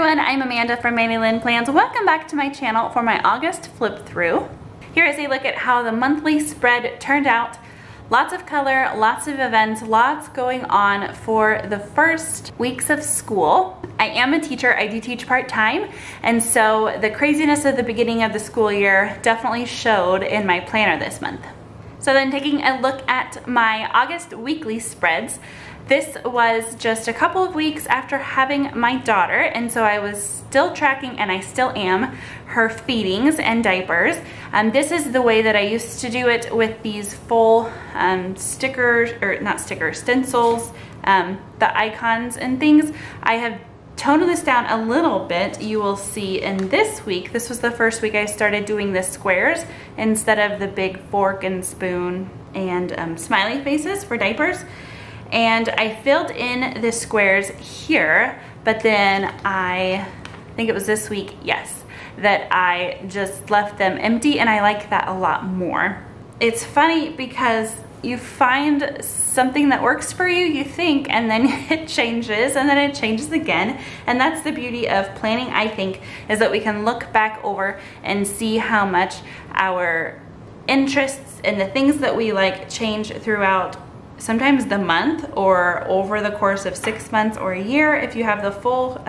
everyone, I'm Amanda from Mandy Lynn Plans. Welcome back to my channel for my August flip through. Here is a look at how the monthly spread turned out. Lots of color, lots of events, lots going on for the first weeks of school. I am a teacher, I do teach part-time, and so the craziness of the beginning of the school year definitely showed in my planner this month. So then taking a look at my August weekly spreads, this was just a couple of weeks after having my daughter, and so I was still tracking, and I still am, her feedings and diapers. This is the way that I used to do it with these full stickers, or not stickers, stencils, the icons and things. I have toned this down a little bit. You will see in this week, this was the first week I started doing the squares instead of the big fork and spoon and smiley faces for diapers. And I filled in the squares here, but then I think it was this week, yes, that I just left them empty, and I like that a lot more. It's funny because you find something that works for you, you think, and then it changes, and then it changes again. And that's the beauty of planning, I think, is that we can look back over and see how much our interests and the things that we like change throughout sometimes the month or over the course of 6 months or a year if you have the full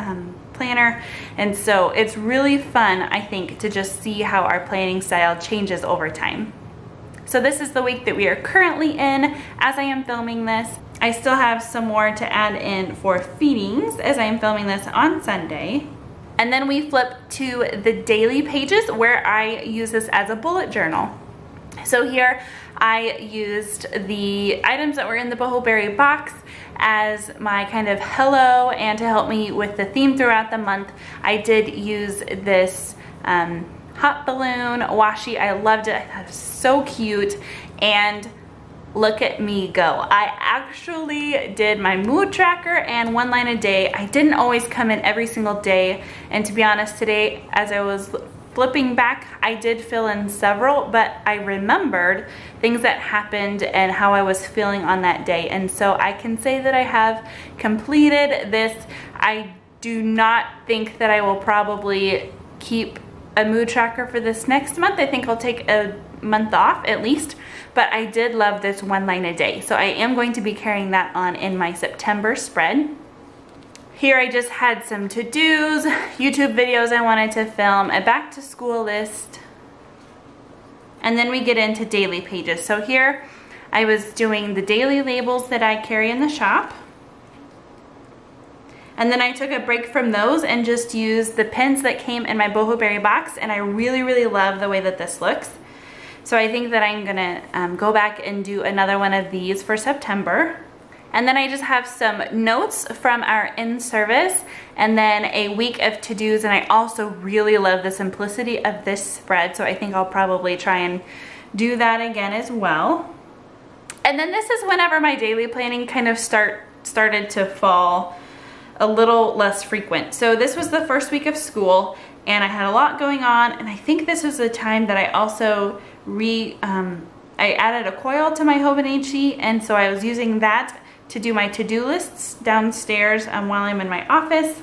planner. And so it's really fun, I think, to just see how our planning style changes over time. So this is the week that we are currently in as I am filming this. I still have some more to add in for feedings as I am filming this on Sunday. And then we flip to the daily pages where I use this as a bullet journal. So here I used the items that were in the Boho Berry box as my kind of hello, and to help me with the theme throughout the month. I did use this hot balloon washi. I loved it. I thought it was so cute. And look at me go. I actually did my mood tracker and one line a day. I didn't always come in every single day. And to be honest, today as I was flipping back, I did fill in several, but I remembered things that happened and how I was feeling on that day. And so I can say that I have completed this. I do not think that I will probably keep a mood tracker for this next month. I think I'll take a month off at least, but I did love this one line a day. So I am going to be carrying that on in my September spread. Here I just had some to-dos, YouTube videos I wanted to film, a back to school list, and then we get into daily pages. So here I was doing the daily labels that I carry in the shop. And then I took a break from those and just used the pens that came in my Boho Berry box, and I really, really love the way that this looks. So I think that I'm gonna go back and do another one of these for September. And then I just have some notes from our in-service and then a week of to-dos, and I also really love the simplicity of this spread, so I think I'll probably try and do that again as well. And then this is whenever my daily planning kind of started to fall a little less frequent. So this was the first week of school, and I had a lot going on, and I think this was the time that I also I added a coil to my Hobonichi, and so I was using that to do my to-do lists downstairs while I'm in my office.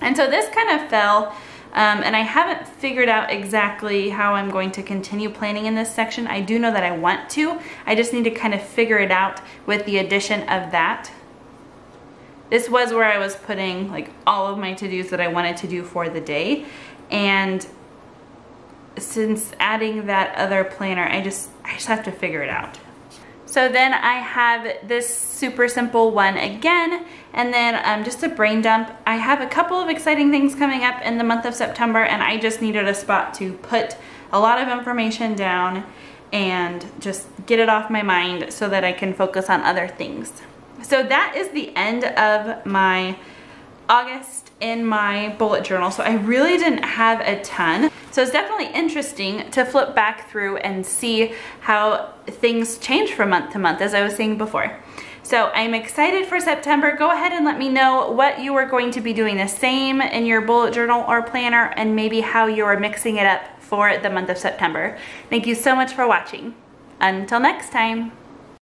And so this kind of fell, and I haven't figured out exactly how I'm going to continue planning in this section. I do know that I want to. I just need to kind of figure it out with the addition of that. This was where I was putting like all of my to-dos that I wanted to do for the day. And since adding that other planner, I just have to figure it out. So then I have this super simple one again, and then just a brain dump. I have a couple of exciting things coming up in the month of September, and I just needed a spot to put a lot of information down and just get it off my mind so that I can focus on other things. So that is the end of my August in my bullet journal. So I really didn't have a ton. So it's definitely interesting to flip back through and see how things change from month to month, as I was saying before. So I'm excited for September. Go ahead and let me know what you are going to be doing the same in your bullet journal or planner, and maybe how you are mixing it up for the month of September. Thank you so much for watching. Until next time.